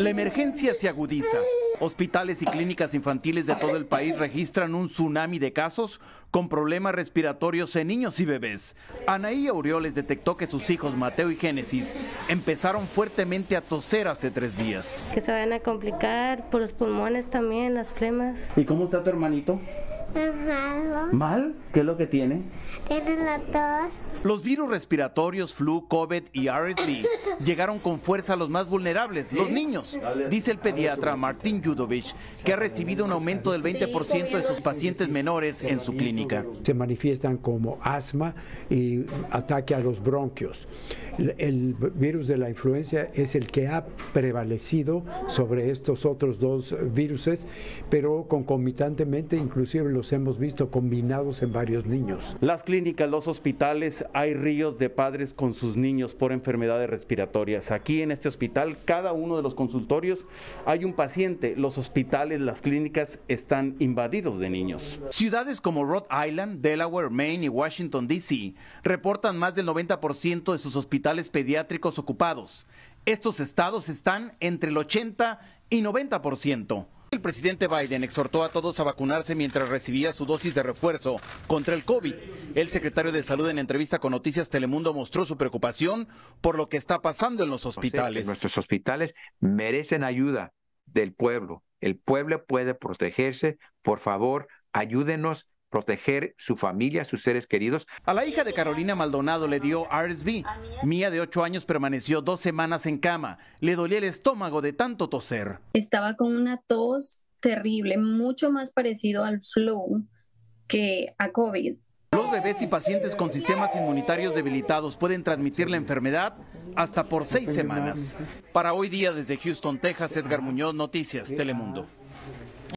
La emergencia se agudiza. Hospitales y clínicas infantiles de todo el país registran un tsunami de casos con problemas respiratorios en niños y bebés. Anaí Aureoles detectó que sus hijos Mateo y Génesis empezaron fuertemente a toser hace 3 días. Que se vayan a complicar por los pulmones también, las flemas. ¿Y cómo está tu hermanito? Malo. ¿Mal? ¿Qué es lo que tiene? Tiene la tos. Los virus respiratorios, flu, COVID y RSV llegaron con fuerza a los más vulnerables, los niños, dice el pediatra Martín Judovich, que ha recibido un aumento del 20% de sus pacientes menores en su clínica. Se manifiestan como asma y ataque a los bronquios. El virus de la influenza es el que ha prevalecido sobre estos otros 2 viruses, pero concomitantemente inclusive los hemos visto combinados en varios niños. Las clínicas, los hospitales, hay ríos de padres con sus niños por enfermedades respiratorias. Aquí en este hospital, cada uno de los consultorios hay un paciente. Los hospitales, las clínicas están invadidos de niños. Ciudades como Rhode Island, Delaware, Maine y Washington, D.C. reportan más del 90% de sus hospitales pediátricos ocupados. Estos estados están entre el 80 y 90%. El presidente Biden exhortó a todos a vacunarse mientras recibía su dosis de refuerzo contra el COVID. El secretario de Salud, en entrevista con Noticias Telemundo, mostró su preocupación por lo que está pasando en los hospitales. Nuestros hospitales merecen ayuda del pueblo. El pueblo puede protegerse. Por favor, ayúdenos a proteger su familia, sus seres queridos. A la hija de Carolina Maldonado le dio RSV. Mía, de 8 años, permaneció 2 semanas en cama. Le dolía el estómago de tanto toser. Estaba con una tos terrible, mucho más parecido al flu que a COVID. Los bebés y pacientes con sistemas inmunitarios debilitados pueden transmitir la enfermedad hasta por 6 semanas. Para Hoy Día, desde Houston, Texas, Edgar Muñoz, Noticias Telemundo.